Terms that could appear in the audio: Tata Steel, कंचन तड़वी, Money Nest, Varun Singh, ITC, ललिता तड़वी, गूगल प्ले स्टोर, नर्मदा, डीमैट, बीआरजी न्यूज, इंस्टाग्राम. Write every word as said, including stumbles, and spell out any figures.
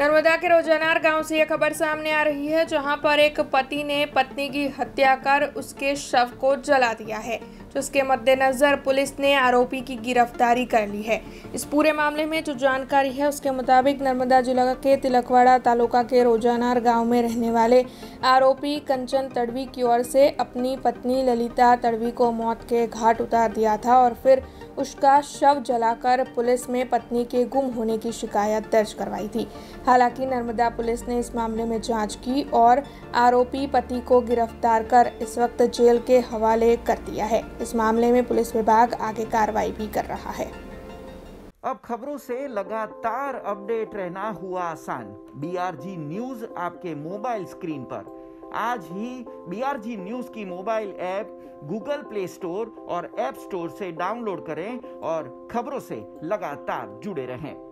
नर्मदा के रोजानार गांव से यह खबर सामने आ रही है, जहां पर एक पति ने पत्नी की हत्या कर उसके शव को जला दिया है, जिसके मद्देनजर पुलिस ने आरोपी की गिरफ्तारी कर ली है। इस पूरे मामले में जो जानकारी है उसके मुताबिक नर्मदा जिला के तिलकवाड़ा तालुका के रोजानार गांव में रहने वाले आरोपी कंचन तड़वी की ओर से अपनी पत्नी ललिता तड़वी को मौत के घाट उतार दिया था और फिर उसका शव जलाकर पुलिस में पत्नी के गुम होने की शिकायत दर्ज करवाई थी। हालांकि नर्मदा पुलिस ने इस मामले में जांच की और आरोपी पति को गिरफ्तार कर इस वक्त जेल के हवाले कर दिया है। इस मामले में पुलिस विभाग आगे कार्रवाई भी कर रहा है। अब खबरों से लगातार अपडेट रहना हुआ आसान। बीआरजी न्यूज आपके मोबाइल स्क्रीन पर। आज ही बीआरजी न्यूज की mobile app गूगल प्ले स्टोर और ऐप स्टोर से डाउनलोड करें और खबरों से लगातार जुड़े रहें।